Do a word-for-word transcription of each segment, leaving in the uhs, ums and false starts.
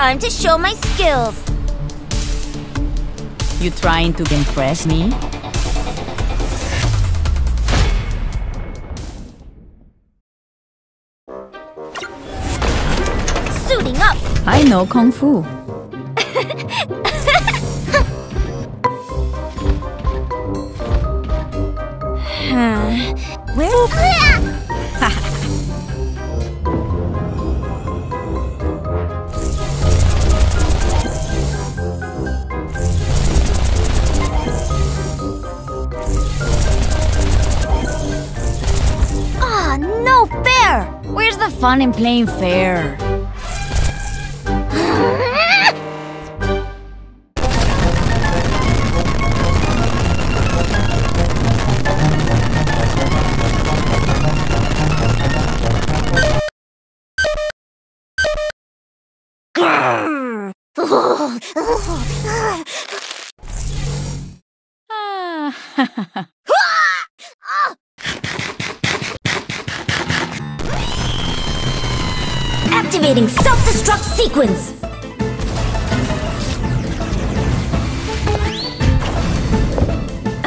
Time to show my skills. You trying to impress me? Suiting up. I know Kung Fu. Huh. Where? Where's the fun in playing fair? Activating self-destruct sequence!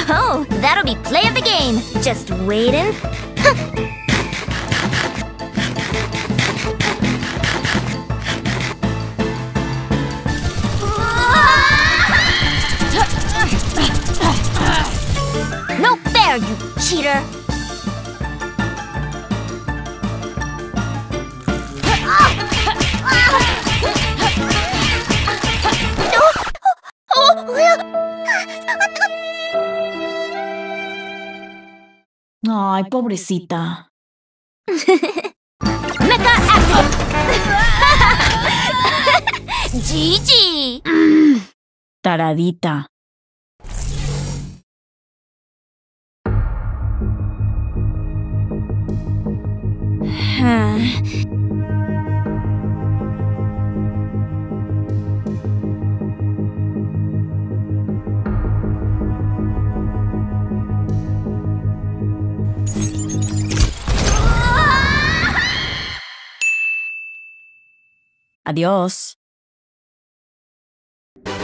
Oh, that'll be play of the game! Just waiting. No fair, you cheater! Ay, pobrecita. Mecha activate. Gigi. Mm, taradita. Huh. Adios.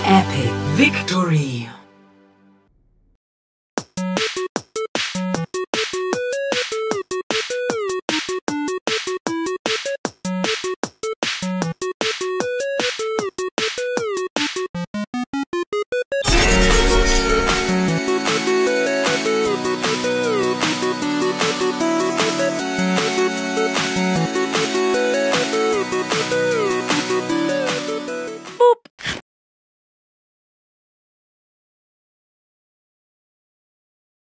Epic victory.